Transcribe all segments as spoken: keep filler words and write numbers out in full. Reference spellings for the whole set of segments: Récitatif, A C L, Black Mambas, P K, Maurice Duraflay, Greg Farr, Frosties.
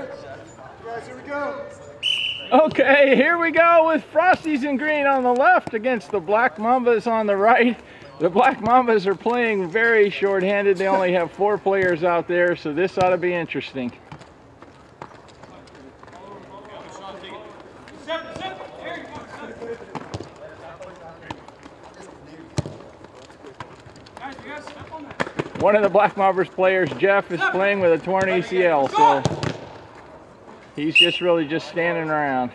Alright, guys, here we go. Okay, here we go with Frosties in green on the left against the Black Mambas on the right. The Black Mambas are playing very shorthanded. They only have four players out there, so this ought to be interesting. One of the Black Mambas players, Jeff, is playing with a torn A C L, so he's just really just standing around.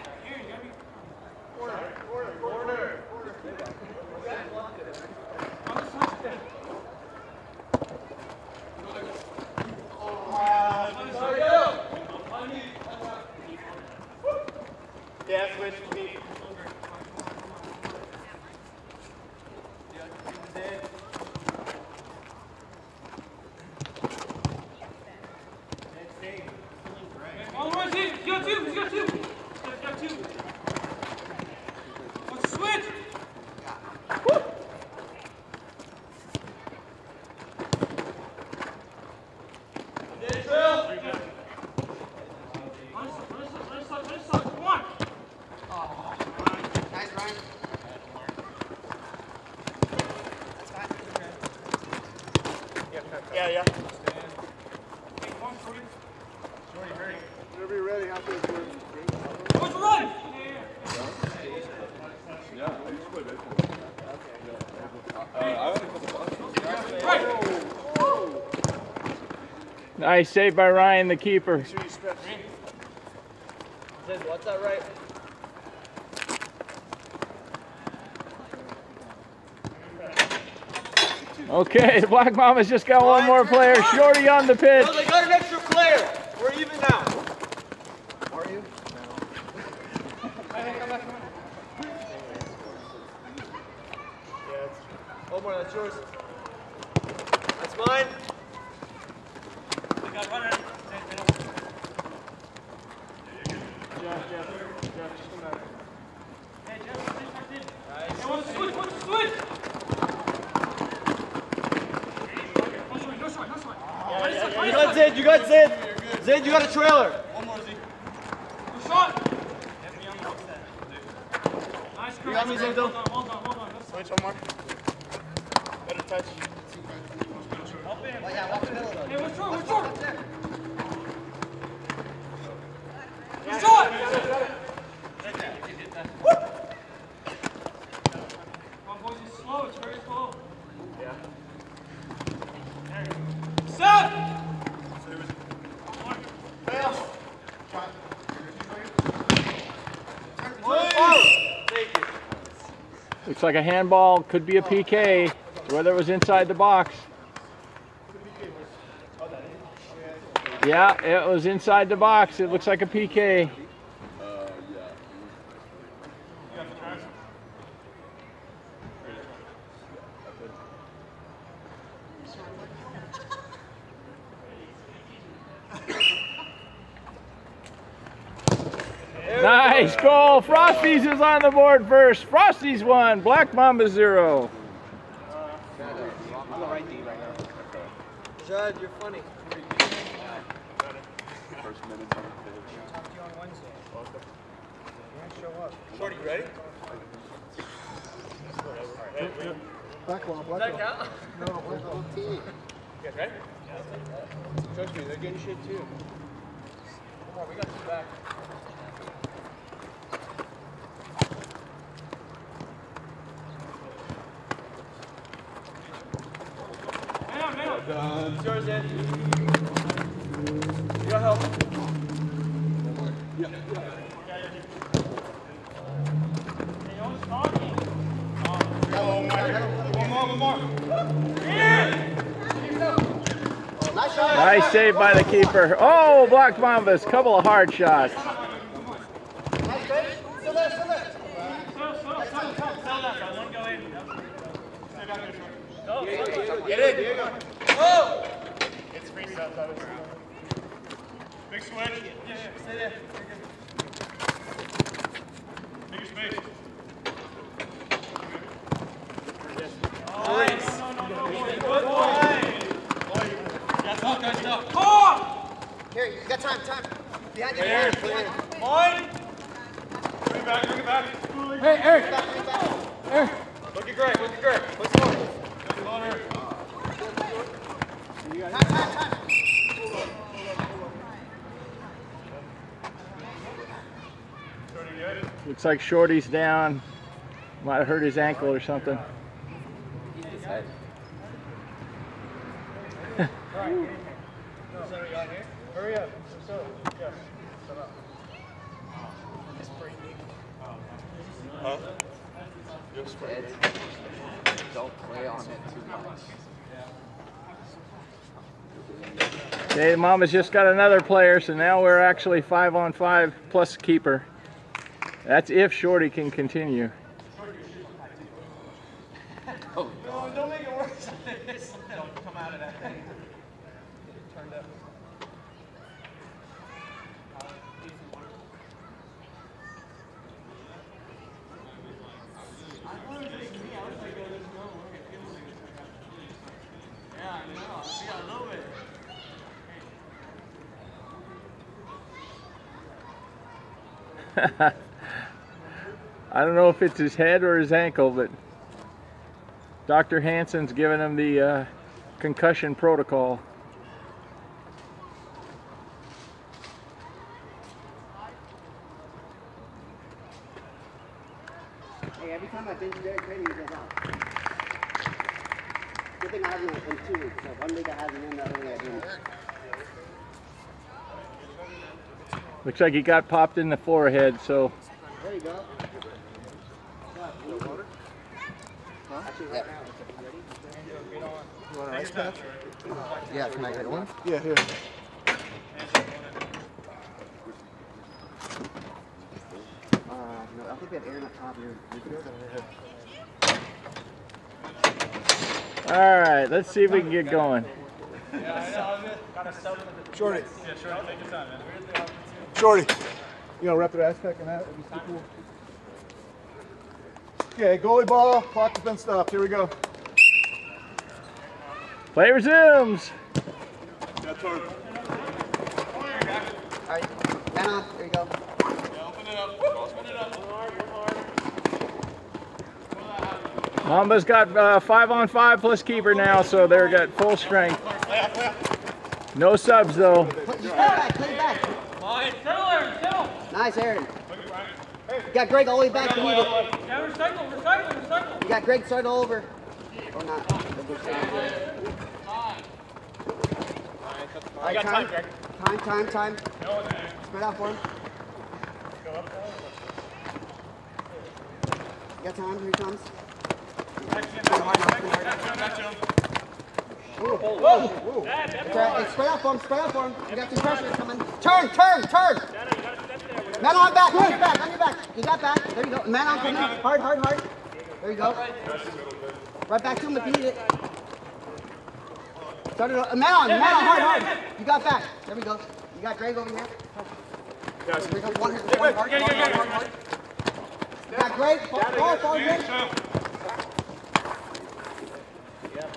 Yeah, yeah. Whenever you're ready, I'll go through. What's the run? Yeah, I used to play baseball. I only called the box. Nice save by Ryan, the keeper. Make sure you stretch. Says, what's that right? Okay, the Black Mambas just got one more player. Shorty on the pitch. No, they got an extra player. We're even now. Are you? No. Hey, come on, come on. Yeah, it's Omar, that's yours. That's mine. They got one. Jeff, Jeff, Jeff, just come back. Hey, Jeff, finish back in. Hey, want to switch, want to switch. You got Zed, you got Zed. Zed, you got a trailer. One more, Zed. Good shot. Nice, you got me, Zed, though. Hold on, hold on. Switch, Omar. Better touch. Hey, what's wrong? What's wrong? Good shot. Come on, boys, it's slow. It's very slow. Yeah. There you go. Set! Looks like a handball, could be a P K, whether it was inside the box. Yeah, it was inside the box. It looks like a P K. Nice goal. Frosties is on the board first. Frosties one, Black Mamba zero. I'm the right D right now. Judd, you're funny. First minute. I'll talk to you on Wednesday. Welcome. You show up. Shorty, you ready? Black one, black one. No, black one. You guys ready? Trust me, they're getting shit too. Come on, we got you back. Done. It's yours, Ed. You got help. Yeah. Hey, I was talking. Oh, my God. One more, one more. Yeah. Nice shot. Nice save by the keeper. Oh, Black Mambas. Couple of hard shots. Get it, Diego. Oh! It's free stuff. Big switch. Yeah, yeah, stay there. Take your space. Nice. No, no, no, no, boy. Good boy. Boy. That's all good stuff. Oh! Here, you got time, time. Behind you. Hey, Eric, behind. One. Bring it back, bring it back. Hey, Eric. Bring it back, bring it back. Eric. Look at Greg, look at Greg. What's going on? Come on, Eric. Time, time, time. Looks like Shorty's down. Might have hurt his ankle or something. Hurry up. It's pretty neat. Huh? Don't play on it too much. Okay, Mama's just got another player, so now we're actually five on five plus keeper. That's if Shorty can continue. Oh, no, don't make it worse than this. Don't come out of that thing. It turned up. Yeah, I know. I got a little bit. I don't know if it's his head or his ankle, but Doctor Hansen's giving him the uh, concussion protocol. Hey, every time I think they're training, he goes out. Good thing I have him in two weeks. So one week I have him in, the other week I didn't. Looks like he got popped in the forehead, so. There you go. Huh? Yeah. You want an ice pack? Yeah, can I get one? Yeah, here. Uh, no, I think we have air in the top here. All right, let's see if we can get going. Yeah, I know. Shorty. Yeah, Shorty, take your time, man. Shorty, you know, wrap their ass pack and that. It'd be so cool. Okay, goalie ball, clock has been stopped. Here we go. Play resumes. That's hard. All right, down. There you go. Yeah, open it up. Open it up. Hard, hard. Mamba's got uh, five on five plus keeper now, so they're got full strength. No subs though. Nice, Aaron. You got Greg all the way back to Needle. Yeah, recycle, recycle, recycle. You got Greg starting all over. Or not. All right, time. Time, time, time. Spread out for him. You got time, here he comes. Whoa, whoa, whoa. Hey, spread out for him, spread out for him. You got some pressure coming. Turn, turn, turn. Man on back, on your back, on your back. You got back. There you go. Man on coming. Hard, hard, hard. There you go. Right back to him if you need it. Start it on. Man on, man on, hard, hard. You got back. There we go. You got Greg over here. There you go. One, one, hard, hard, hard, hard, hard. You got Greg. Fall, fall, fall, Greg. There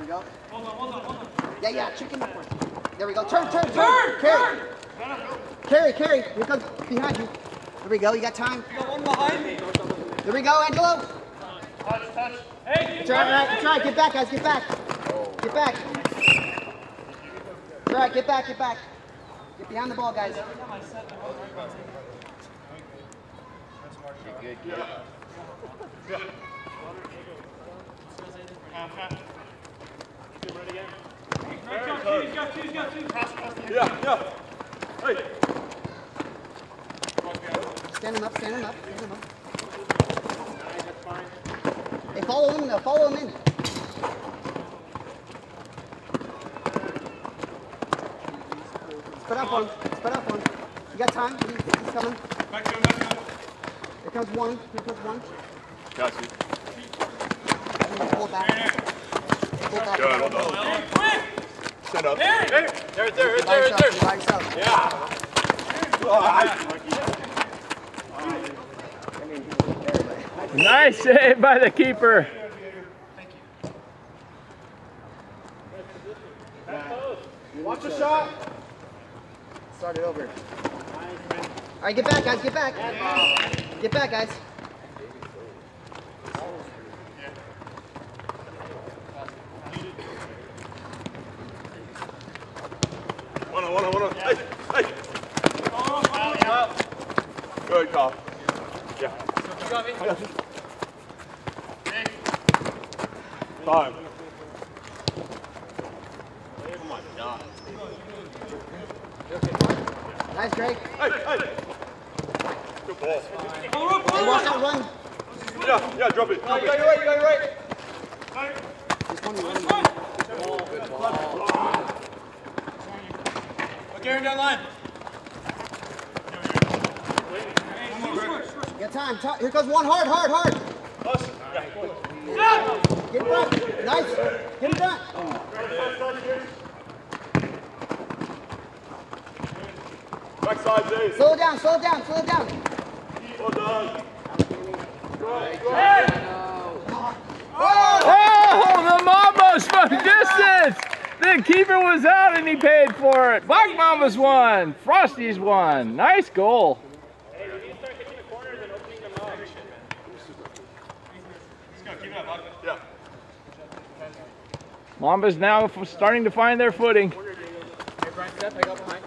you go. Hold on, hold on, hold on. Yeah, yeah, chicken up one. There we go. Turn, turn, turn. Carry. Carry, carry. Here comes behind you. There we go. You got time. You got one behind me. There we go, Angelo. Touch, touch. Hey, you try, right, hey, try. Hey. Get back, guys. Get back. Get back. All right, get back, get back. Get behind the ball, guys. Get good, get good. Get ready again. He's got two, he's got two, he's got two. Yeah, yeah. Hey. Stand him up, stand him up, stand him up. Hey, follow him, follow him in. Spread out one, spread out one. You got time, he's, he's coming. Back to him, back to him. Here comes one, here comes one. Got you. Pull back. Pull back. Good, hold on. Hey, quick! Set up. There, there, there, there, there. Yeah. Oh, nice save by the keeper. Thank you. Watch the shot. Start it over. All right, get back, guys. Get back. Get back, guys. One on, one on, one on. Hey, hey. Good call. Yeah. Five. Oh my God. Nice, Drake. Hey, hey. Good ball. Hey, watch that run. Yeah, yeah, drop it. Drop you got your right, you got your right. Right. Just one run. Good ball, good ball. Okay, we're down line. Got time. Here comes one hard, hard, hard. Get him back. Nice. Get him back. Backside, Dave. Slow it down, slow it down, slow it down. Well done. Hey! Oh, the Mambas from distance. The keeper was out and he paid for it. Black Mambas won. Frosties won. Nice goal. Mambas now starting to find their footing. Hey, Brian, step, I got behind.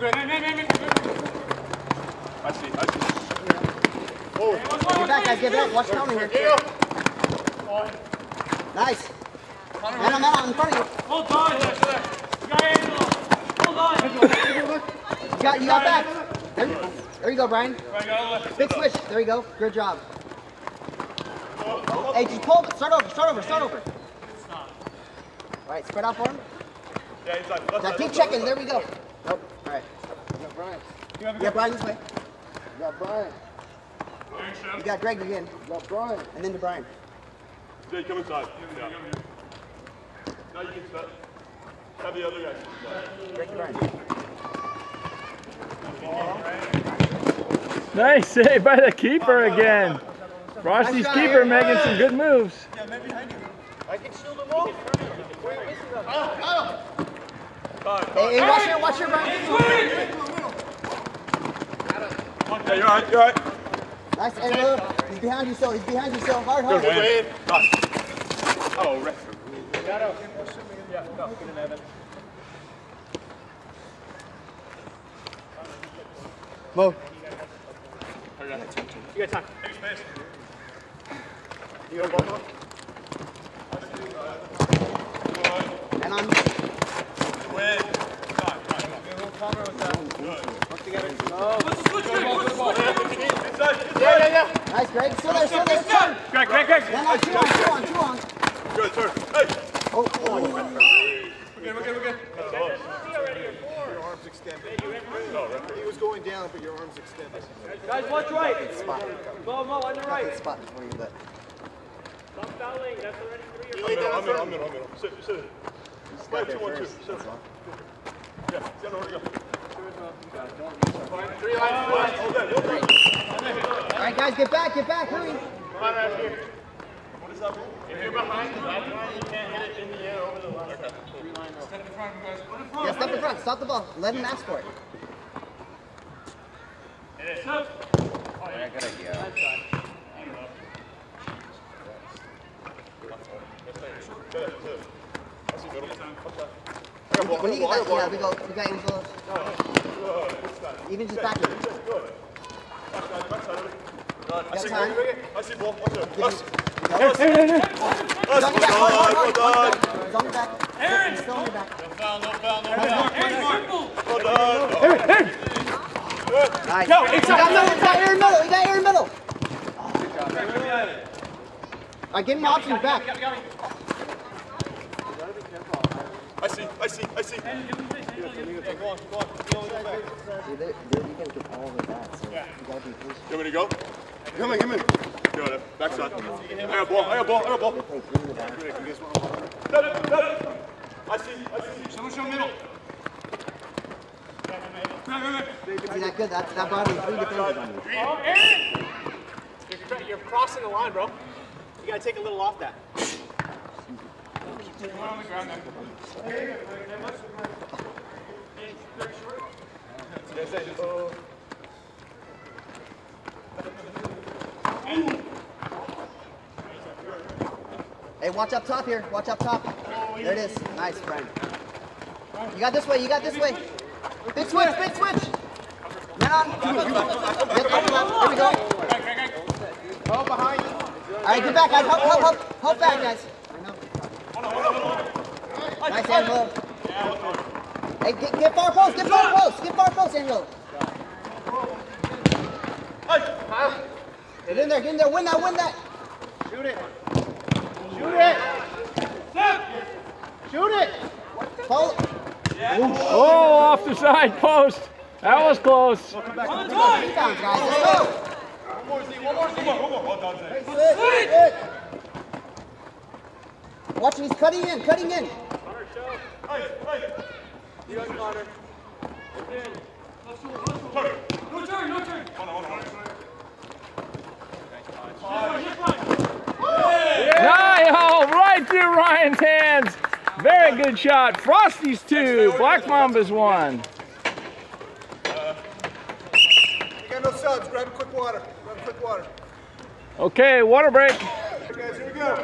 I see, I see. Get back, guys, get back. Watch down here. Nice. Man, I'm out in front of you. Hold on, you got Angelo. Hold on. You got, you got back. There you, there you go, Brian. Big switch. There you go. Good job. Hey, just pull. Start over. Start over. Start over. All right, spread out for him. Now keep checking. There we go. Nope. All right. You got Brian. Yeah, Brian this way. You got Brian. You got Greg again. You got Brian. And then to Brian. Jay, come inside. Now you can start. Have the other guy. Greg and Brian. Nice save by the keeper again. Frosty's keeper making some good moves. Yeah, maybe I do. I can shield them off. Hey, hey, watch your, watch your right. Yeah, you're right, you're right. Nice, Angelo. He's behind you, so he's behind you, so hard, hard. Good nice. Oh, ref. Yeah, no, good in Evan. Mo. You got time. You got time. And I'm. Win. Work together. No. Yeah, yeah, yeah. Nice, Greg. Still there, still there. Greg, Greg, Greg. One on, two on, two on, two on. Good, turn. Hey. Oh, oh. We're good, we're good, we're good. He was going down, but your arms extended. Guys, watch right. Mo, Mo, on the right. Spot before you let. Stop fouling. That's already three or four. I'm in, I'm in, I'm in. Sit, sit. Right, two, one, two. Sit. Yeah, get over here. Three lines left. Hold that. All right, guys, get back, get back, hurry. Come on, right here. What is that rule? If you're behind the back line, you can't hit it in the air over the line. Step in front, guys. Yeah, step in front. Stop the ball. Let him ask for it. It is. Oh, yeah, good idea. That's fine. I don't know. That's a good one. When you get back, yeah, we go. We got Angelo. Even just back here. Got time. I see ball. I see. Hey, hey, hey, hey. Well done. Well done. Aaron! No foul, no foul, no foul. Aaron, triple! Well done. Aaron, Aaron! Nice. No, it's not Aaron. We got Aaron middle. We got Aaron middle. Good job. All right, give him options back. I see, I see, I see. Yeah, go on, go on. See, they're going to get all of that, so you got to be patient. You want me to go? Come in, come in. Backside. I got ball, I got ball, I got ball. Got it, got it. I see, I see. Someone show middle. See, that good, that, that body is really dependent on you. You're crossing the line, bro. You gotta take a little off that. Keep taking one on the ground now. Very good. Very short. Yes, I just. Oh. Hey, watch up top here. Watch up top. There it is. Nice, Brian. You got this way. You got this way. Big switch. Big switch. Now. Here we go. Oh, behind you. All right, get back. Help, help, help. Help back, guys. Nice, Angelo. Hey, get, get far post. Get far post. Get far post, Angelo. Get in there. Get in there. Win that. Win that. Shoot it. Shoot it! Shoot it! Paul. Oh, off the side post. That was close. One more Z, one more Z. One more Z. Watch, he's cutting in, cutting in. You got Connor. No turn, no turn. Nio, right through Ryan's hands. Very good shot. Frosties two, Black Mambas one. Uh, we got no subs. Grab a quick water. Grab a quick water. Okay, water break. Okay, guys, here we go.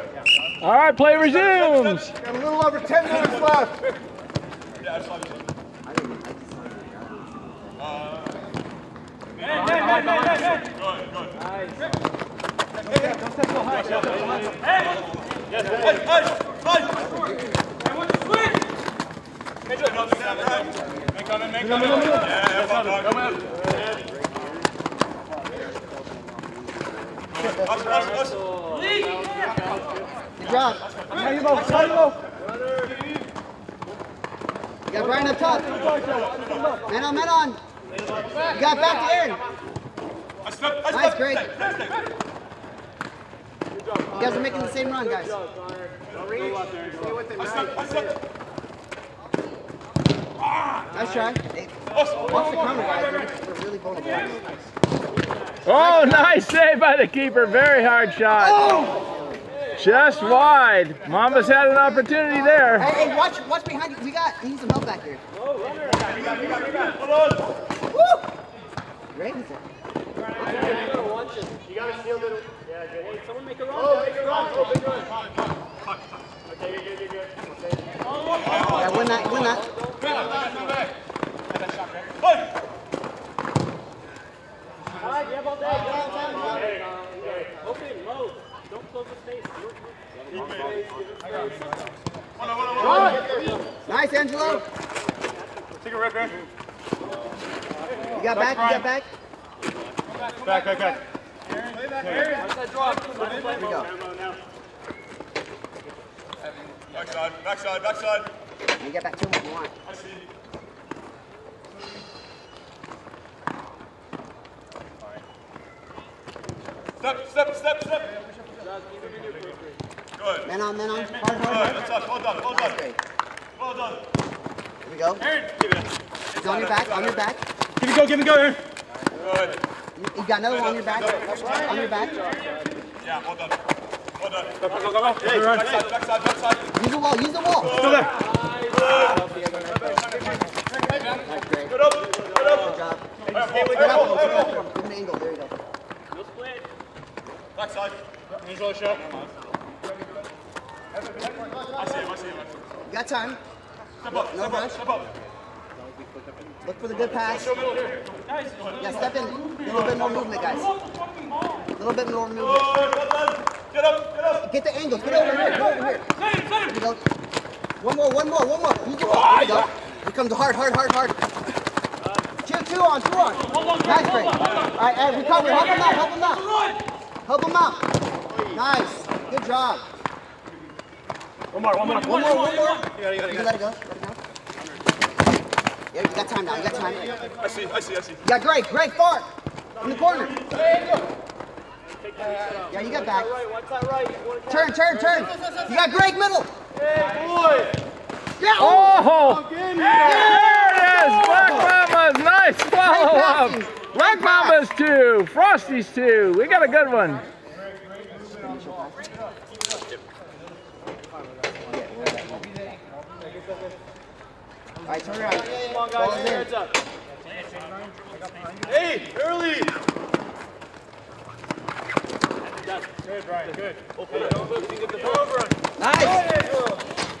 All right, play resumes. Got a little over ten minutes left. Yeah, I just love it. Uh, hey, hey, hey, hey, hey, hey. Go ahead, go ahead. Nice. Hey, don't step so high. Hey! Yes, hey, hey, hey! Hey, what's the switch? Hey, don't step right. Make on it, make on it. Yeah, come on, come on. Us, us, us. Leave! Good job. How you both? How you both? You got Brian up top. Man on, man on. You got back to Aaron. Nice, great. You guys are making the same run, guys. Don't reach. Stay with it. Nice try. Hey, watch the counter, guys. They're really vulnerable. Oh, nice save by the keeper. Very hard shot. Oh. Just wide. Mambas had an opportunity there. Hey, hey, watch, watch behind you. We got, we need some help back here. Whoa, runner. We got, we got, we got. Hold on. Woo! Great. You gotta steal it. Yeah, good. Hey, someone make a run. Oh, make a run. Oh, big run. Okay, you're good, you're good. Okay. Yeah, win that, win that. Alright, you have all day. Open, low. Don't close the space. Nice, Angelo. Take a rip, man. You got back, you got back. Back, back, back. back. Aaron, way back, Aaron. Watch that drop. Here we go. Backside, backside, backside. You get back to him if you want. I see. Step, step, step, step. Good. Men on, men on. Hard, hard, hard. Good. Well done, well done. Well done. Here we go. Aaron, give it up. He's on your back, on your back. Give it go, give it go, Aaron. Good. You got another one on your back. On your back. Yeah, well done. Well done. Go, go, go, go. Hey, backside, backside, backside. Use the wall, use the wall. Go there. That's great. Good up, good up. Good job. Good up, good up. Good angle, there you go. No split. Backside. Angelo, show. I see him, I see him, I see him. You got time. Step up, step up, step up. Look for the good pass. Yeah, step in. A little bit more movement, guys. A little bit more movement. Get up, get up. Get the angles. Get over here. Get over here. Here we go. One more, one more, one more. Here we go. Here comes the hard, hard, hard, hard. Two, two on, two on. Nice break. All right, Ed, recover. Help him out, help him out. Help him out. Nice. Good job. One more, one more. One more, one more. You got it, you got it. Let it go. Yeah, you got time now, you got time. I see, I see, I see. You got Greg, Greg Farr, in the corner. Yeah, you got back. Turn, turn, turn. You got Greg middle. Hey, boy. Yeah. Oh, there it is. Black Mambas, nice follow-up. Black Mambas two, Frosties two. We got a good one. All right, turn around. Come on, guys. Your heads up. Hey, early. Good, Brian. Good. Okay. Nice.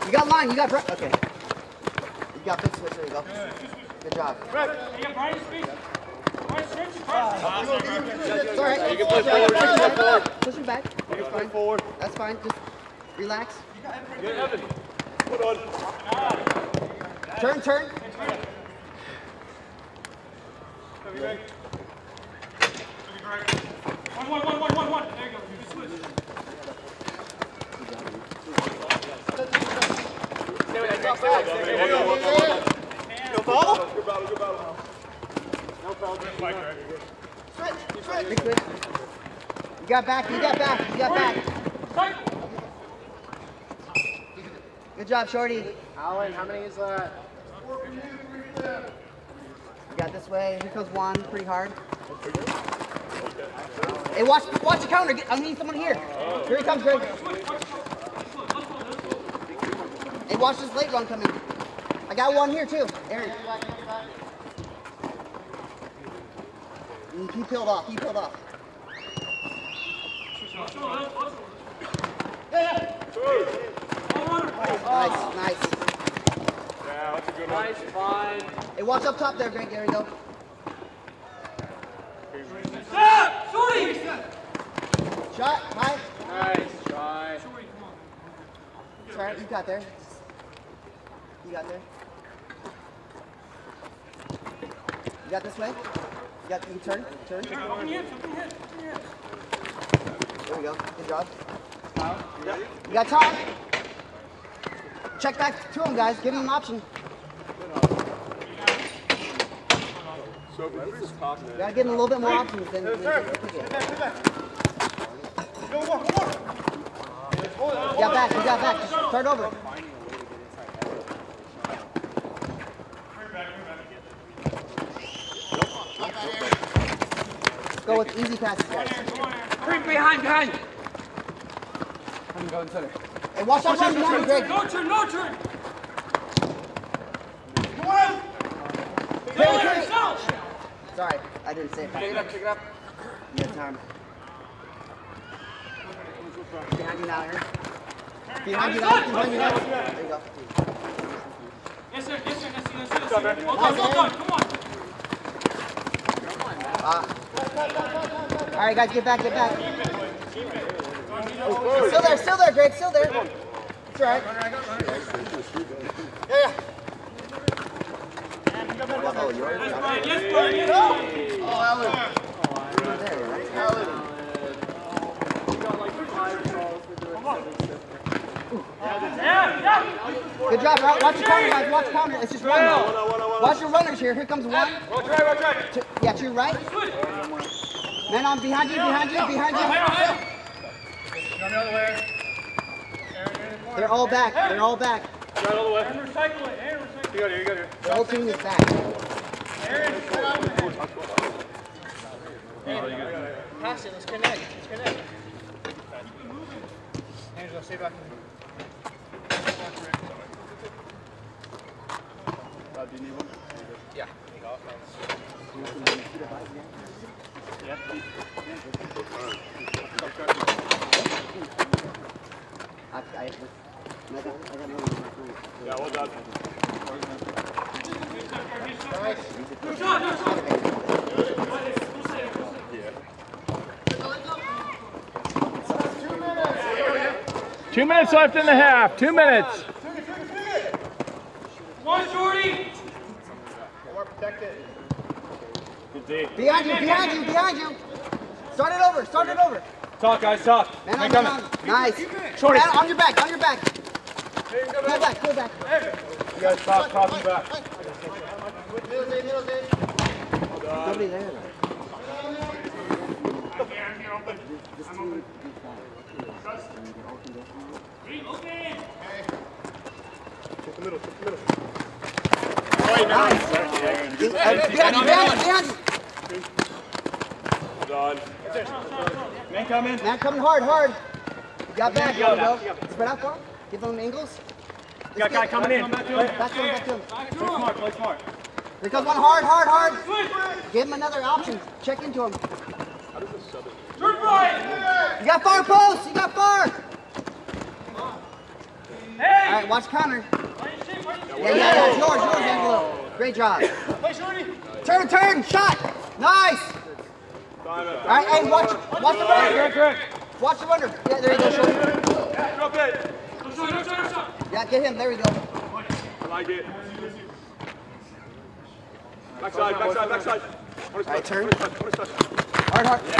You got line. You got Brett. Okay. You got pitch switch. There you go. Good job. Brett. You got Brian's feet. Brian's feet. It's all right. You can play forward. Push him back. You can play forward. That's fine. Just relax. Good, Evan. Put on. Turn, turn. Good. One, one, one, one, one, one. There you go. You can switch. Stay with that top back. No foul? Good battle, good battle. No foul. Switch, switch. You got back, you got back, you got back. Good job, Shorty. Alan, how many is that? You got this way. Here comes Juan pretty hard. Hey, watch, watch the counter. Get, I need someone here. Here he comes, Greg. Hey, watch this late run coming. I got one here, too. Aaron. He peeled off. He peeled off. Yeah, nice, nice. Yeah, that's a good one. Nice, fine. Hey, watch up top there, Greg. There we go. Stop! Sorry! Shot, high. Nice try. It's alright, you got there. You got there. You got this way? You got you turn? Turn. Open your hips, open your hips, open your hips. There we go. Good job. Kyle, you ready? You got time. Check back to him, guys. Give him an option. So you gotta give him a little bit more options than you got back, you got back. Just turn over. Let's go with easy passes. Creep behind, behind. I'm going center. Hey, watch out, behind, Greg. No turn, no turn. Come on. Hey, hey. Sorry, I didn't say it. Pick it up, pick it up. You have time. Behind you now, Aaron. Behind you now, behind you now. There you go. Yes, sir, yes, sir, yes, sir, yes, sir. Go, go, go, go, come on. Ah. All right, guys, get back, get back. Still there, still there, Greg, still there. It's all right. Yeah, yeah. Oh, you're right. Yes, Brian. Yes, Brian. Yes, Brian. Oh, Alan. Oh, Alan. There, right? Alan. You got like five balls for doing seven. Yeah, yeah. Good job, bro. Watch the counter, guys. Watch the counter. It's just one. Watch your runners here. Here comes one. Watch right, watch right. To, yeah, to your right. Man on behind you, behind you, behind you. Go another way. They're all back. They're all back. Go all the way. And recycle it. And recycle it. You got here, you got here. The whole team is back. Aaron, come on. Pass it, let's connect, let's connect. Angelo, stay back. Rob, do you need one? Yeah. I, I, yeah, well done. Nice. Good shot, good shot. Two minutes left in the half. Two minutes. One, Jordy. More protected. Behind you, behind you, behind you. Start it over, start it over. Talk, guys, talk. Man, man on, nice. Shorty. Man, on your back, on your back. Go back, go back. You guys pop, pop your back. Nobody there. Take the middle, take the middle. Nice. Behind you, behind you. God. Man coming. Man coming hard, hard. You got back, you go. Spread out, Carl. Give them angles. We got a guy coming in. Back to him. Back to him. Play smart. Play smart. There comes one hard, hard, hard. Give him another option. Check into him. How does this sub it? Turn right. You got far post. You got far. Come on. Hey. All right, watch counter. Yeah, yeah, yeah. It's yours, yours, Angelo. Great job. Play shorty. Turn, turn, shot. Nice. All right, hey, watch, watch the runner. Watch the runner. Yeah, there you go, shorty. Drop it. Yeah, get him. There we go. I like it. Backside, backside, backside. All right, turn. Hard, hard. Yeah,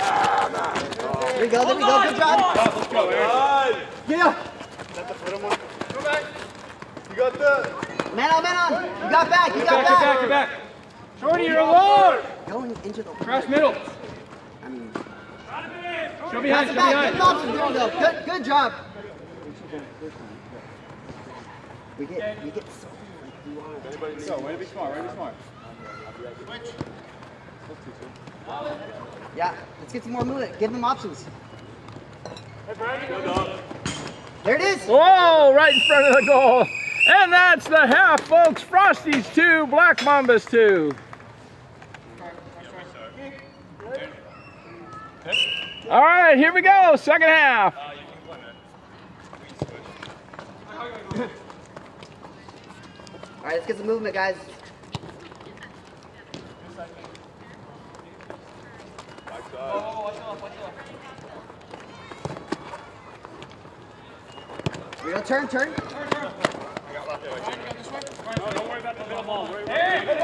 there we go, there we go. Good job. Let's go, man. Yeah. Go back. You got the man on, man on. You got back, you got back. Back, you're back. Shorty, you're alone. Going into the cross middle. I mean, show behind, show behind. Good, good job. We get, we get so. So, way to be smart, way to be smart. Yeah, let's get some more movement. Give them options. There it is. Whoa, right in front of the goal. And that's the half, folks. Frosties two, Black Mambas two. All right, here we go, second half. All right, let's get some movement, guys. Oh, watch off, watch off. We're gonna turn, turn. Turn, turn. I got left there. All right, you got this way? All right, no, don't worry about the middle ball. Hey, hey, hey.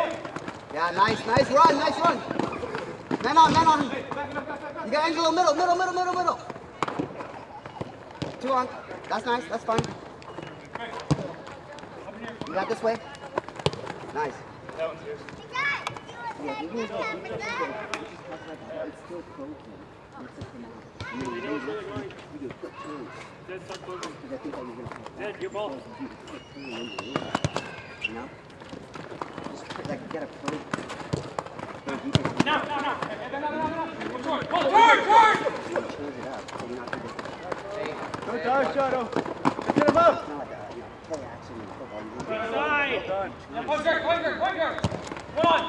Yeah, nice, nice run, nice run. Man on, man on. Hey, back, back, back, back. You got Angelo middle, middle, middle, middle, middle. Two on. That's nice, that's fine. You got this way? Nice. That one's yours. Yeah, even though it's still broken, it's just a matter. You know, you do a quick turn. Dead, stop broken. Because I think all you're going to do is dead, your ball. You do a quick turn and then you lose it. You know? Just like get a pro. No, no, no. No, no, no, no. Go forward. Go forward, forward. You can change it up so you're not going to do it. Go dark, Shadow. Get him up. It's not like a, you know, play action in football. You don't get it. Now, point guard, point guard, point guard. Come on.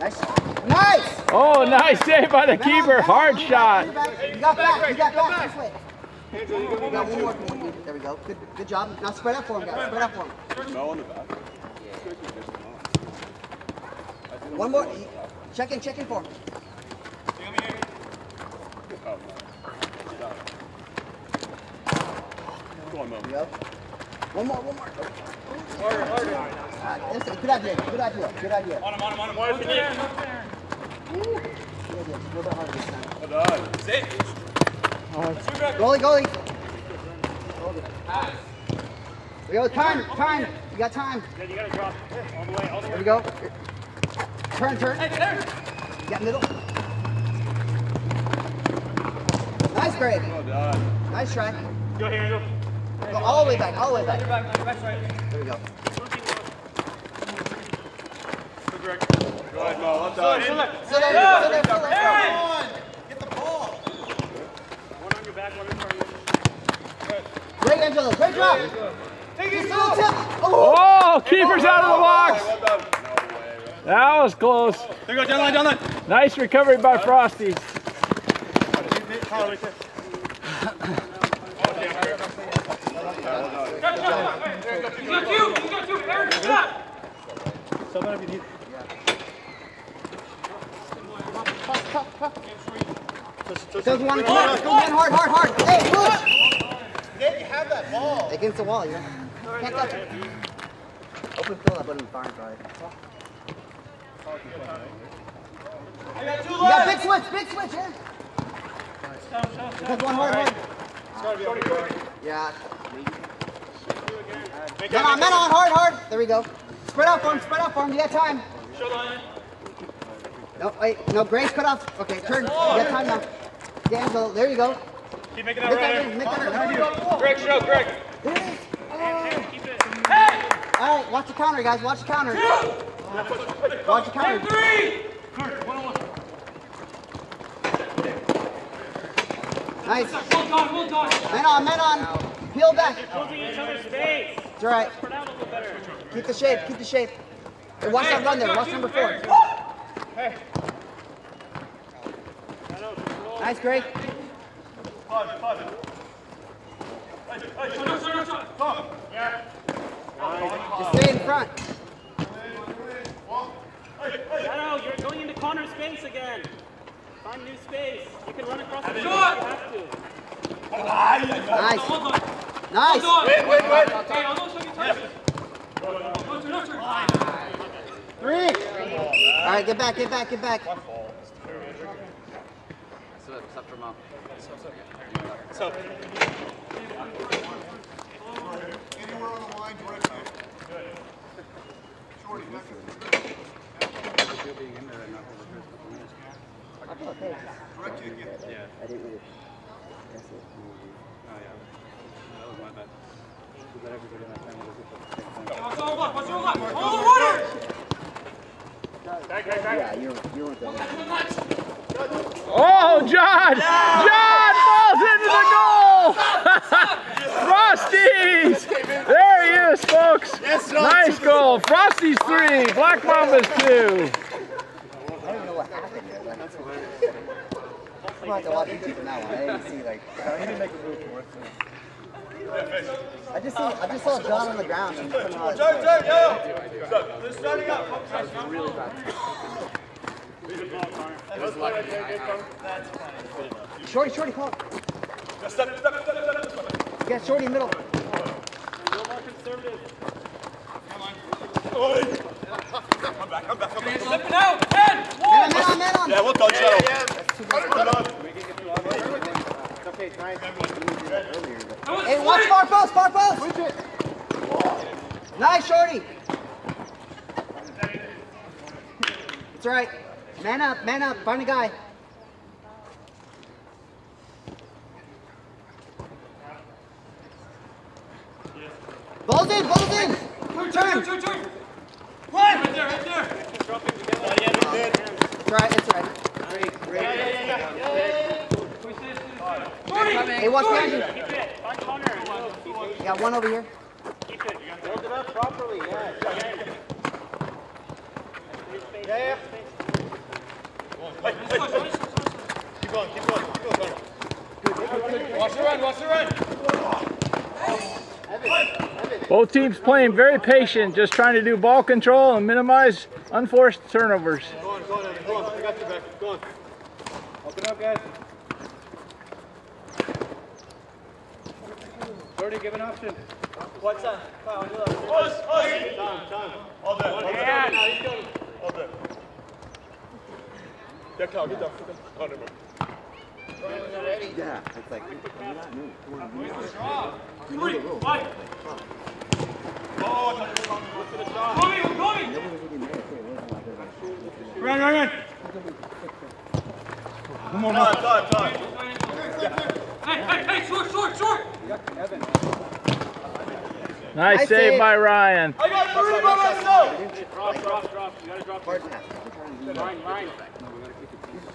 Nice. Nice! Oh, nice save by the keeper. Hard shot. You got back. You got back. This way. We got one more. There we go. Good, good job. Now spread up for him, guys. Spread up for him. No on the back. One more. Check in, check in for him. Come on, Mo. One more, one more. Harder, harder. Uh, good idea, good idea, good idea. On him, on him, on him. Why is he there? Woo! Good idea, a little bit harder this time. Hold on. Sit. Let's move back. Goalie, goalie. Pass. We go, time, time. You got time. Yeah, you gotta drop. All the way, all the way. There we go. Turn, turn. Hey, turn. You got middle. Nice break. Well done. Nice try. Go here, go. Go all the way back, all the way back. There we go. Go ahead, Mo. Let's go. Sit left. Sit left. Come on. Get the ball. One on your back, one in front of you. Great, Angelo. Great job. Take it, Angelo. Oh, keeper's out of the box. That was close. There you go, down line, down line. Nice recovery by Frosties. You got two. You got two. Aaron, stop. Someone if you need. Doesn't want to come out. Go in hard, hard, hard. Hey, push! Nick, you have that ball. Against the wall, yeah. Can't touch it. Open field up on the far side. I got two left. You got big switch, big switch, yeah. Because one hard, hard. It's got to be over here. Yeah. Men on, men on, hard, hard. There we go. Spread out for him, spread out for him. You got time. Show the line. No, wait, no, Grace cut off. Okay, turn. You got time now. Yeah, so there you go. Keep making that right. Make that right. Greg, show, Greg. Oh. Keep it. Hey! All right, watch the counter, guys. Watch the counter. Two. Watch the counter. And three. Nice. Well done, well done. Man on, man on. Peel back. They're closing each other's face. It's all right. Keep the shape. Keep the shape. Hey, watch that run there. Watch number four. Hey. Nice, Greg. Five, five. Just stay in front. No, you're going into Connor's space again. Find new space. You can run across the shot. Nice. Nice. Wait, wait, wait. Three. All right, get back, get back, get back. So. Anywhere on the line, direct back. Shorty, back to the being in there and not over here for minutes. I feel okay. Direct it again. Yeah. I didn't really. That's it. Oh, yeah. That was my bad. We let everybody in that family look at the same thing. What's all up? What's all up? All the water! Back, back, back. Yeah, you're you're with that. Oh, John! Yeah. John falls into the goal! Frosties! There he is, folks. Nice goal. Frosties three, Black Mambas two. I don't know what happened there. That's hilarious. I'm going to have to watch YouTube from that one. I didn't see, like, I didn't make a move for it. I just, see, I just saw John on the ground. John, John, John! They're starting up. That was really bad. Shorty, shorty, call it. You got shorty in the middle. Come back, come back, come back. Slip it out. Man, man, man, on. Yeah, we'll touch that. We can get through all the way. It's okay, it's nice. Hey, watch far post, far post. Nice, shorty. That's right. Man up, man up, find a guy. Ball's in, ball's in! Turn, turn, turn, turn! One! Right there, right there! Oh, yeah, that's good. That's right, that's right. Great, great. Yeah, yeah, yeah. yeah. Hey, watch behind you. Keep it. Find Connor. You got one over here. Keep it. Build it up properly, yeah. Yeah, yeah. Wait, wait, wait. Keep going, keep going, keep going. Watch the run, watch the run. Both teams playing very patient, just trying to do ball control and minimize unforced turnovers. Go on, go on, go on. I got you back. Go on. Open up, guys. Jordy, give an option. What's that? Time, time. All day. All day. All day. Yeah, Kyle, get down. Oh, never mind. Yeah, it's like, you're not new. Three, five. Oh, I thought you were going to shot. Coming, coming. Run, run, run. Come on, run. Time, time, time. Hey, hey, hey, short, short, short. Nice I save by Ryan. I got three by myself. Drop, drop, drop. You got to drop. Ryan, Ryan.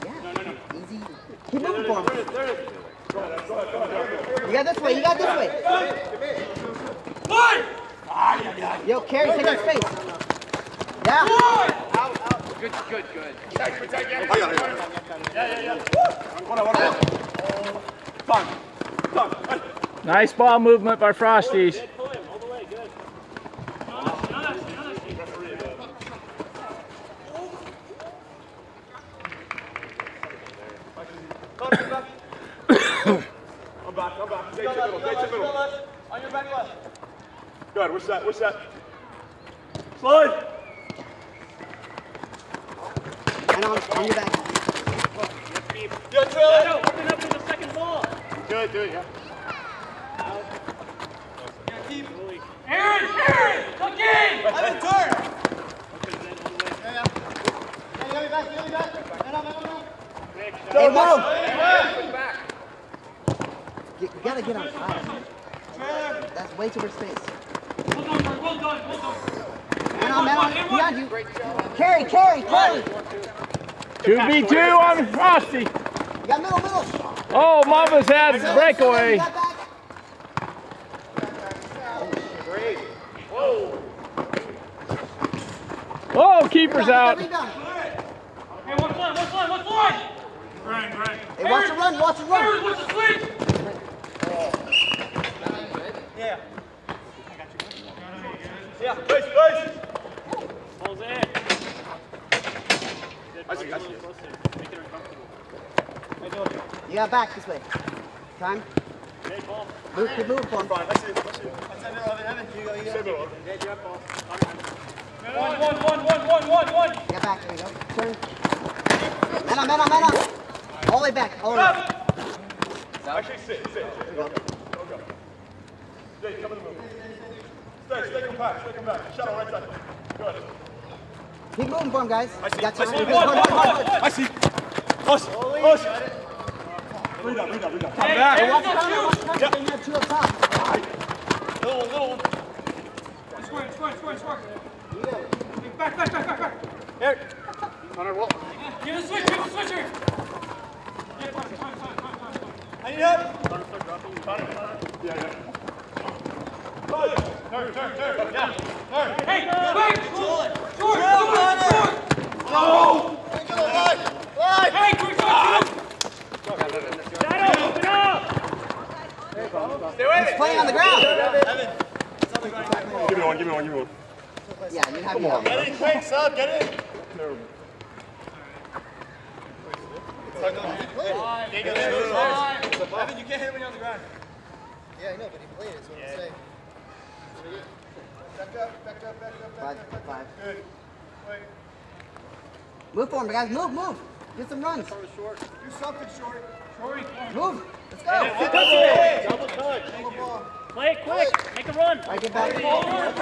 No, no, no. Easy. Keep moving for him. You got this way, you got this way. One! Yo, Carey, take his face. Yeah. Out, out. Good, good, good. Yeah, yeah, yeah. Done. Done. Nice ball movement by Frosties. Good, what's that? What's that? Slide! And on, on your back. Yeah, trail it! No, open up to the second ball! Good, do it, yeah. Out. Yeah, keep. Aaron! Aaron! Look in! I'm in turn! Yeah, yeah. Hey, back, back, back. Head up, head up, head up. Hey, Mom! Hey, back. You gotta get on time. That's way too much space. Well done, well done. Man on, man on. Behind you. Carey, Carey, Carey. two v two on Frosty. You got middle, middle. Oh, Mama's had a breakaway. keepers out. Okay, what's one? What's one? What's one? Right, right. Hey, watch it run. Watch it run. What's the switch? Yeah. I got you. Yeah. Push, push. Balls in. I see. I see. Make it uncomfortable. You got back this way. Time. Move, move, move, Brian. Let's see, let's see. Let's have it, have it. You go, you go. Yeah, jump ball. One, one, one, one, one, one, one. Get back, there you go. Turn. Man up, man up, man up. All the way back, all the way back. Actually, sit, sit. Sit. Go, go, go, go. Jake, come in the move. Stay, stay compact, stay compact. Shadow right side. Go ahead. Keep moving for him, guys. I see, I see. One, one, one. I see. Push, push. Read up, read up, read up. Come hey, back. Hey, watch yep. You have two up top. Right. Little, little. Square, square, square, square. Yeah. Back, back, back, back, back. Here. On our wall. Give the switch, give the switch here. Yeah, time, time, time, time, time. I need help. Start, start dropping. Start, start. Yeah, yeah. Oh, yeah. Turn, turn, turn. Yeah. Turn. Hey, wait. Short, short, short. Oh. There you go, live. Live. Hey, quick shot. He's playing on the ground. Give me one, give me one, give me one. Yeah, you have to help. Get in quick, sub, get in. Terrible. Evan, you can't hit when you're on the ground. Yeah, I know, but he played it, so I'm saying. Back up, back up, back up, back up. Five, five. Good. Wait. Move for him, guys. Move, move. Get some runs. Do something, Shorty. Shorty, move. Let's go. Hey, hey, hey, hey. Double touch. Play it quick. Play. Make a run. I get back. Forward,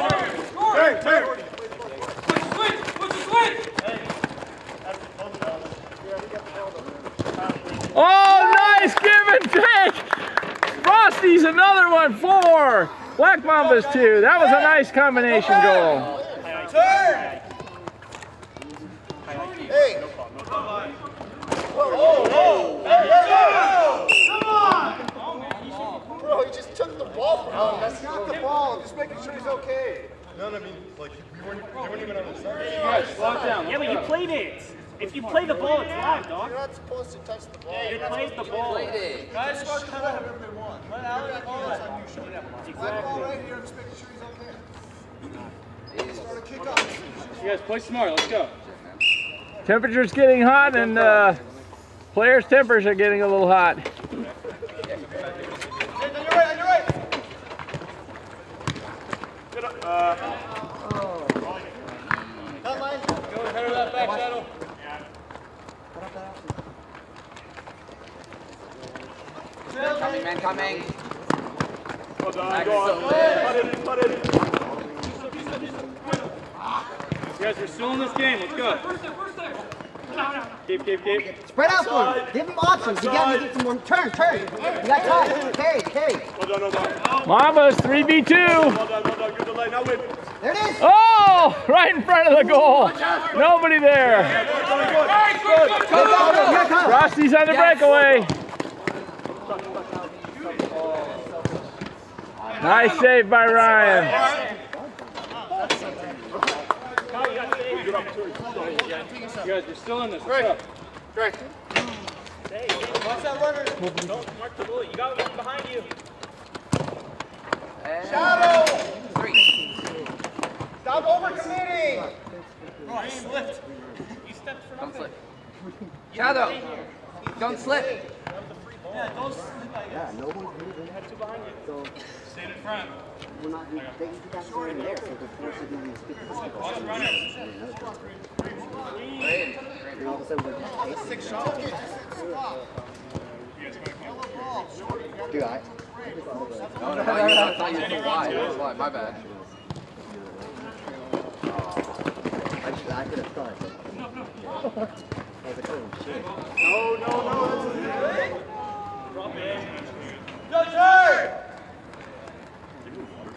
forward. Turn, turn. Push the switch. Push the switch. Hey. That's the phone down. Yeah, we got the hell down. Oh, nice give and take. Frosties, another one. Four. Black Mambas, two. That was a nice combination goal. Turn. Hey. Oh, oh, hey, hey, come on! Oh, man. Bro, he just took the ball from him. That's not the ball. I'm just making sure he's okay. No, no, I mean, like, we weren't, we weren't even on the side. Guys, lock down. Yeah, but you played it. If you play the ball, it's live, dog. You're not supposed to touch the ball. Yeah, you played the ball. Guys, just kind of whatever they want. Let out that ball. That's on you, Sean. Exactly. That ball right here, I'm just making sure he's okay. Start a kick off. You guys, play smart. Let's go. Temperature's getting hot, and, uh... players' tempers are getting a little hot. Hey, on your right, on your right. Get up. Uh, oh. Cut line. Go ahead of that back shadow. Yeah. Man coming, man coming. Well done, go on. Put it in, put it in. You guys are still in this game, let's go. First there, first there, first there. No, no. Keep, keep, keep. Spread out for him. Give him options. You got to get some more. Turn, turn. You got time. Carry, carry. Well done, well done. Mambas, three v two. Well done, well done. Good delay. Now win. There it is. Oh, right in front of the goal. Nobody there. Frosty's on the breakaway. Nice save by Ryan. You guys, you're still in this. Right. Right. Hey, watch that runner. Don't mark the bullet. You got one behind you. And shadow! Three. Stop overcommitting! Oh, I slipped. You stepped for nothing. Don't slip. Shadow! Don't slip. Yeah, don't slip, I guess. Yeah, no one moving. You had two behind you. So stand in front. We're not going to take that short in there, so the force is going to be fifty percent. Watch the runner. And all of a sudden we're just facing six shots. Do I? No, no, no, I thought you were wide. It was wide, my bad. I could have started. No, no, no. No, no, no. Drop it. Go, sir!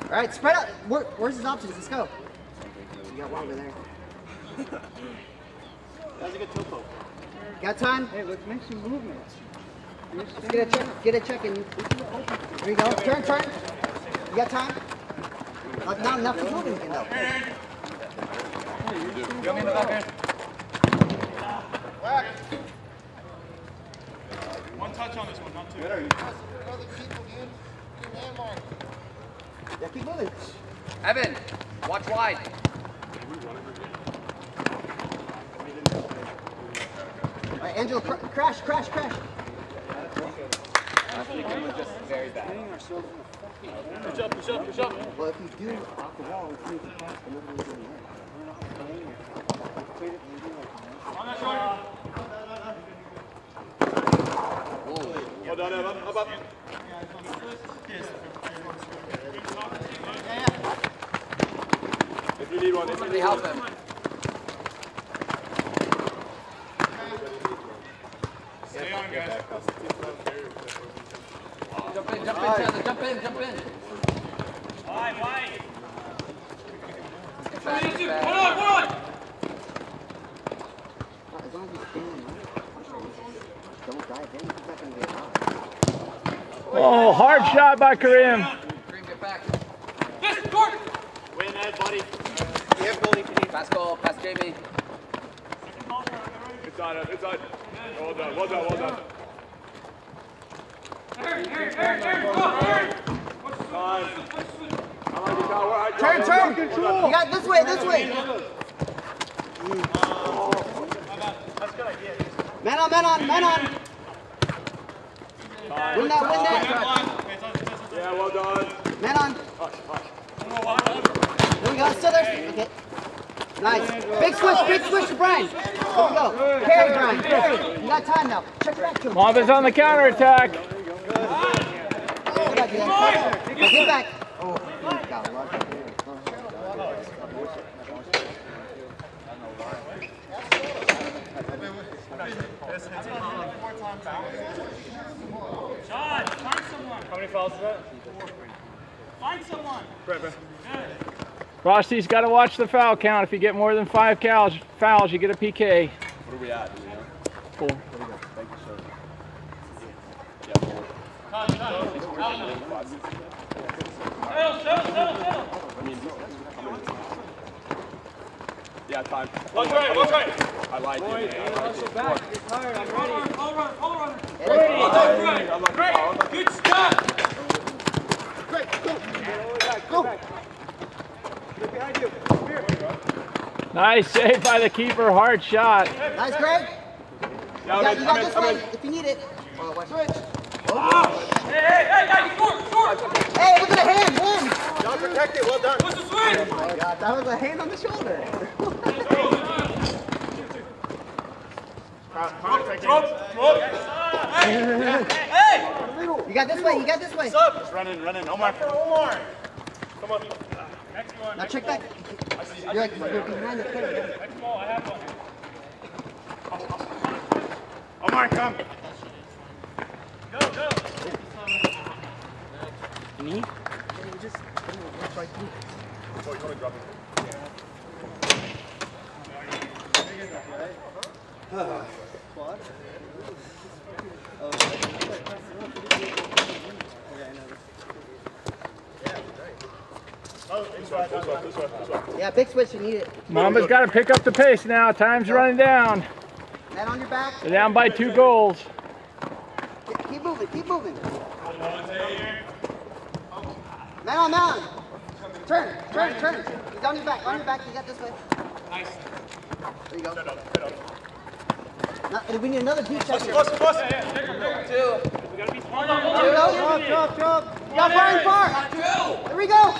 All right, spread out. Where, where's his options? Let's go. You got one over there. That was a good topo. Got time? Hey, let's make some movements. Let's get a check. Get a check in. There you go. Turn, turn. You got time? Not, not enough to move anything though. Young in the back end. Whack. One touch on this one, not two. Better. Other people, dude. Man mark. Yeah, keep moving. Evan, watch wide. All right, Angelo, cr crash, crash, crash. I think it was just very bad. Push up, push up, push up. Well, if you do off the wall, it's going to pass the middle of the game. We're not playing here. We've played it maybe like on that shoulder. Whoa. Oh, no, no, up, up, up. If you need one, if you need help them. Stay on, guys. Jump in, jump in, right. Jump in, jump in. Why, why? Hold on, hold on! As long as you stand, don't dive in, because that's going to be a lot. Oh, hard shot by Kareem. Kareem, get back. Yes, Gordon! Win that, buddy. Yeah, goalie, if you need. Pass goal, pass J B. It's on, it's on. Well done, well done, well done. Turn, turn, turn, turn, go, turn! Turn, turn! You got this way, this way! Man on, man on, man on! Win that, win that! Yeah, well done. Man on! There we go, still there! Okay. Nice. Big switch, big switch to Brian. There we go. Carry, Brian, carry. You got time now. Check back to him. Mambas on the counterattack. Get back. Get back. Oh, he's got a lot of here. John, find someone. How many fouls is that? Find someone. Good. Frosty's got to watch the foul count. If you get more than five fouls, fouls, you get a P K. What are we at? Do we know? Four. There we go. Thank you, sir. Settle, settle, settle, settle. Yeah, time. Watch right, watch right. I lied to you, man. I lied to you. You're tired. I'm ready. All runner, all runner. Great, great. Good stuff. Great, go. Go. Get behind you. Here. Nice save by the keeper. Hard shot. Nice, Greg. You got this one if you need it. Switch. Oh, hey, hey, hey, hey, score, score! Hey, look at the hand, hand! Y'all protect it, well done. What's the swing? Oh my god, that was a hand on the shoulder. Hey! You got this way, you got this way. What's up? Just running, running, Omar. Omar. Come on. Next one. Now check back. You're like, you're behind the player. Next ball, I have one. Omar, come. Go, go! Me? Yeah, just right through. Oh, you want to drop it? Yeah. Quad? Oh, this way, this way, this way, this way. Yeah, big switch, you need it. Mambas got to pick up the pace now. Time's yeah. running down. Man on your back. They're down by two goals. Keep moving, keep moving. Man on, man on. Turn, turn, turn. He's on your back, on your back. You got this way. Nice. There you go. Set up, set up. Now, we need another two checkers. Plus, plus, plus. Yeah, yeah. Two. We gotta be smart. There we go. Chop, chop, chop. You got far and far. There we go.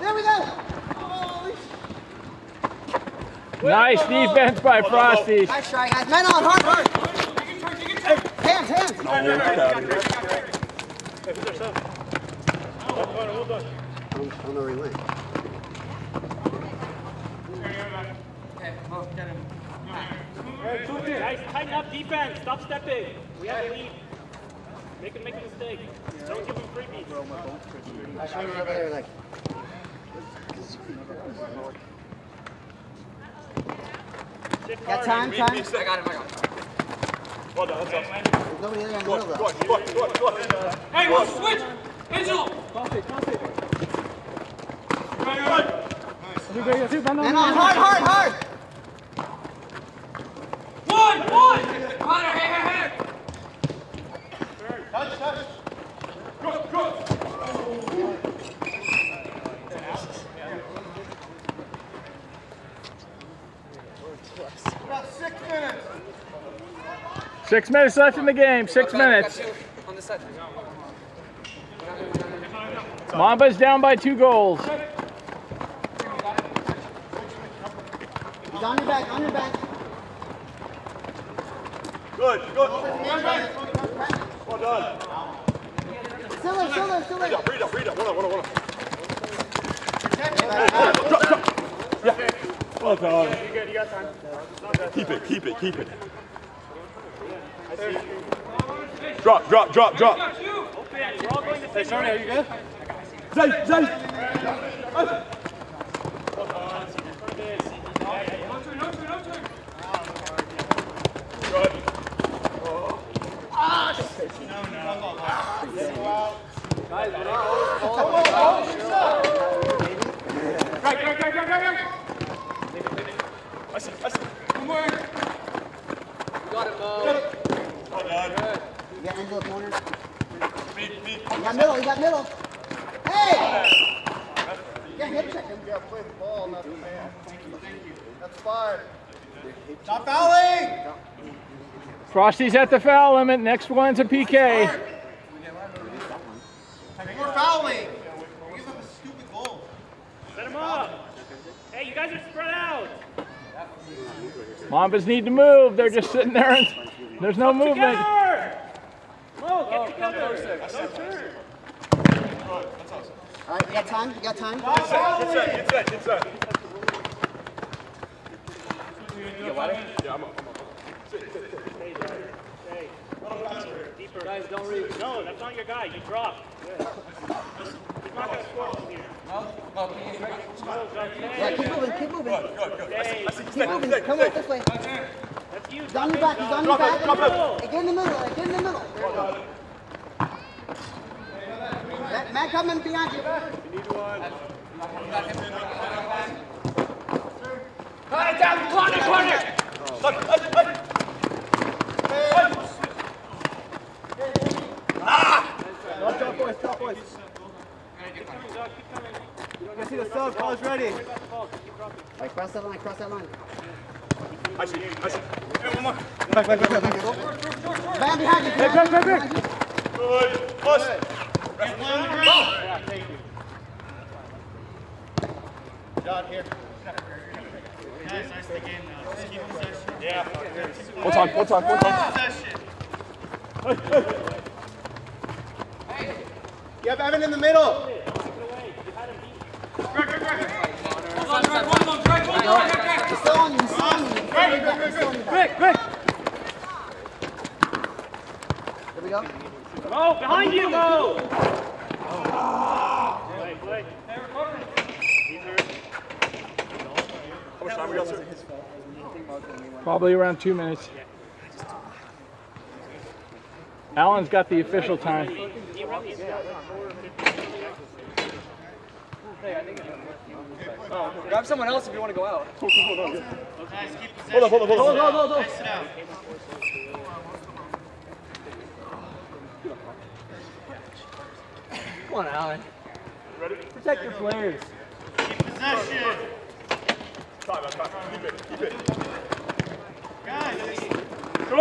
There we go. Nice defense by Frosties. Nice try, guys. Man on, hard, hard. Hands, hands! Oh, no, no, no, no. Hey, put yourself. Hold on, hold on. On the relay. Okay, both get him. Guys, tighten up defense. Stop stepping. We have a lead. They can make a mistake. Don't give them freebies. I showed him over there like... Got time, time? I got him, I got him. Well done, that's awesome. There's nobody in there on the middle, though. Go on, go on, go on, go on. Hey, we'll switch! Angel! Pass it, pass it. Right, right. Nice. Man on, hard, hard, hard! Six minutes left in the game. Six minutes. Mambas down by two goals. He's on your back, on your back. Good, good. Well done. Still in, still in, still in. Read up, read up, read up. One up, one up, one up. Drop, drop. Yeah. Well done. You good, you got time. Keep it, keep it, keep it. Drop, drop, drop, drop. Hey, Sonny, are you good? Zay, Zay. No turn, no turn, no turn. Good. Ah, shit. No, no. Guys, we're not old. Right, right, right, right, right. I see, I see. One more. You got it, Mo. Well done. You got angle corner. You got middle, you got middle. Hey! You got hip check him. You got to play the ball, not the man. Thank you, thank you. That's five. Stop fouling! Frosty's at the foul limit. Next one's a P K. More fouling! You give up a stupid goal. Set him up! Hey, you guys are spread out! Mambas need to move. They're just sitting there and there's no movement. Mo, get together! Don't turn! Alright, you got time? You got time? Inside, inside, inside. You got water? Yeah, I'm up, I'm up. Sit, sit, sit. Stay, stay. Deeper. Guys, don't reach. No, that's not your guy. You drop. Yeah. He's not going to score from here. No? No, please. Yeah, keep moving, keep moving. Good, good, good. I see, I see. Keep moving. Come up this way. That's you. He's on your back. He's on your back. Get in the middle. Get in the middle. Matt, come in behind you. You need one. You got him. Alright, down. Corner, corner. Ah! No, top boys, top boys. Keep coming, dog, keep coming. You don't see the cells, ball's ready. Alright, cross that line, cross that line. I see, I see. Hey, one more. Back, back, back, back. Back behind you. Hey, back, back, back. Good. Plus. Yeah, thank you. John, here. Guys, nice to game now. Just keep possession. Yeah. We'll talk, we'll talk, we'll talk. Hey. You have Evan in the middle. Greg, Greg, Greg. Hold on, Greg, one more, Greg, one more, Greg, Greg. He's still on you, he's still on you. Greg, Greg, Greg, Greg, Greg. Here we go. Mo, behind you, Mo. Play, play. Hey, we're covering. He's hurt. Probably around two minutes. Alan's got the official time. Oh, grab someone else if you want to go out. Hold up, hold up, hold up, hold up. Come on, Alan. Protect your players. Keep possession. Time, time. Keep it, keep it. Guys! Go!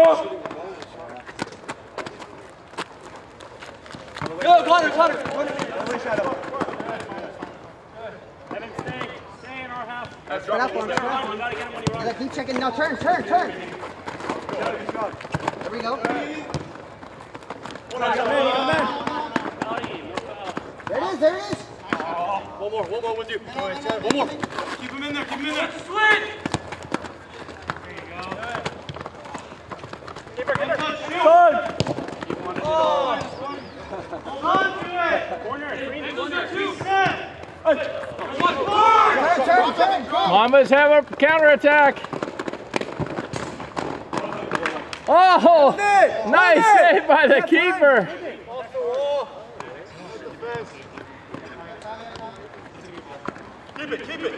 Go, Connor, Connor! Nobody shadow. Evan, stay, stay in our half. That's right. You gotta get him when you run. Keep checking. Now turn, turn, turn. There we go. There it is, there it is. One more, one more with you. One more. Keep him in there, keep him in there. Slid! There you go. Keep her, keep her. Shoot! You want to do it. Hold on to it! Corner, green, corner. One more! Turn, turn, turn. Mambas have a counterattack. Oh! Nice save by the keeper. Keep it, keep it.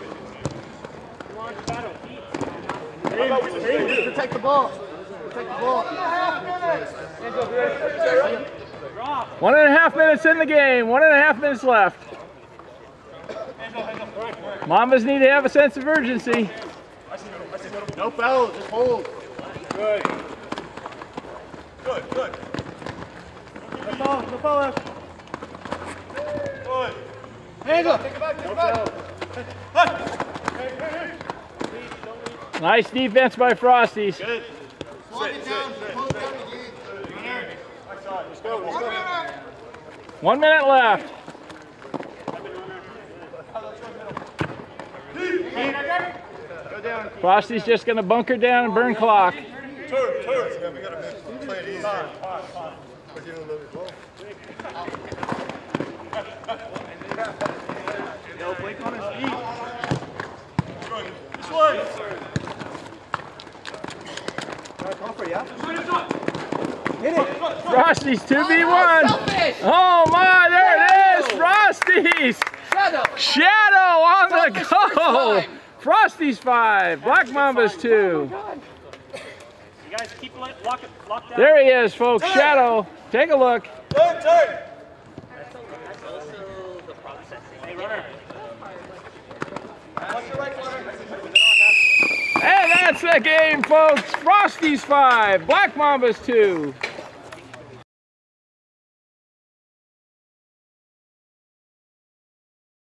Protect the ball. Protect the ball. One and a half minutes in the game. One and a half minutes left. Mambas need to have a sense of urgency. No foul, just hold. Good. Good, good. That's all, that's all, Ash. Good. Hands up. Take it back, take it back. Nice defense by Frosties. Good. Walk it down. One minute left. Frosty's just going to bunker down and burn clock. Turn, turn. We got to play it easy. Fine, fine, fine. We're doing a little bit more. No, Blake on his feet. This way. Go for it, yeah? Hit it. Frosty's two v one. Oh, my. There it is. Frosty's. Shadow on the goal. Frosties five, Black Mambas two. You guys keep walking, lock down. There he is, folks. Turn. Shadow, take a look. Turn, turn. That's also the processing. Hey, runner. And that's the game, folks. Frosties five, Black Mambas two.